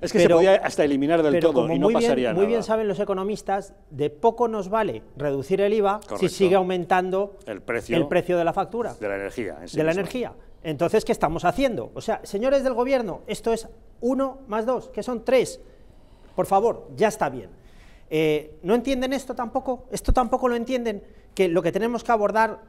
Es que se podía hasta eliminar del todo y no pasaría nada. Muy bien saben los economistas, de poco nos vale reducir el IVA si sigue aumentando el precio de la factura. De la energía. De la energía. Entonces, ¿qué estamos haciendo? O sea, señores del gobierno, esto es 1 más 2, que son 3. Por favor, ya está bien. ¿No entienden esto tampoco? Esto tampoco lo entienden, que lo que tenemos que abordar...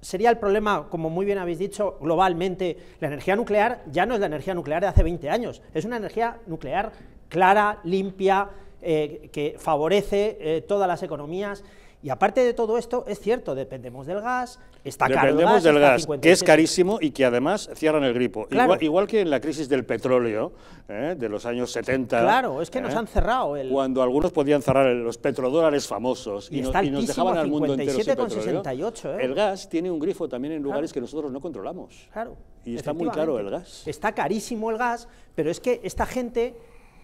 sería el problema, como muy bien habéis dicho, globalmente. La energía nuclear ya no es la energía nuclear de hace 20 años, es una energía nuclear clara, limpia, que favorece todas las economías. Y aparte de todo esto, es cierto, dependemos del gas, está caro el gas. Dependemos del gas, que es carísimo y que además cierran el grifo. Claro. Igual que en la crisis del petróleo de los años 70. Claro, es que nos han cerrado. Cuando algunos podían cerrar los petrodólares famosos y nos dejaban al mundo entero sin petróleo. 58, El gas tiene un grifo también en lugares que nosotros no controlamos. Claro. Y está muy caro el gas. Está carísimo el gas, pero es que esta gente...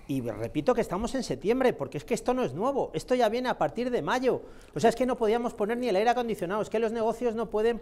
Y repito que estamos en septiembre, porque es que esto no es nuevo, esto ya viene a partir de mayo. O sea, es que no podíamos poner ni el aire acondicionado, es que los negocios no pueden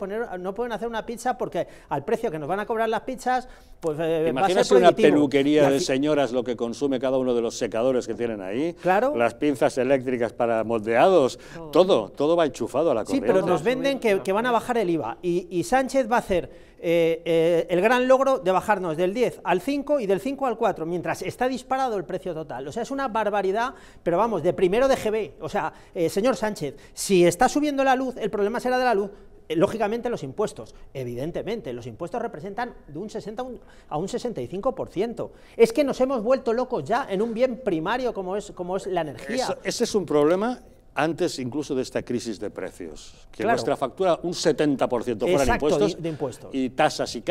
hacer una pizza porque al precio que nos van a cobrar las pizzas, pues imagínate una peluquería de señoras lo que consume cada uno de los secadores que tienen ahí, claro, las pinzas eléctricas para moldeados, todo va enchufado a la corriente. Sí, pero nos venden que van a bajar el IVA y Sánchez va a hacer... el gran logro de bajarnos del 10 al 5 y del 5 al 4, mientras está disparado el precio total. O sea, es una barbaridad, pero vamos, de primero de GB. O sea, señor Sánchez, si está subiendo la luz, el problema será de la luz, lógicamente los impuestos. Evidentemente, los impuestos representan de un 60 a un 65%. Es que nos hemos vuelto locos ya en un bien primario como es la energía. Ese es un problema... antes incluso de esta crisis de precios, que nuestra factura un 70% fueran impuestos y tasas y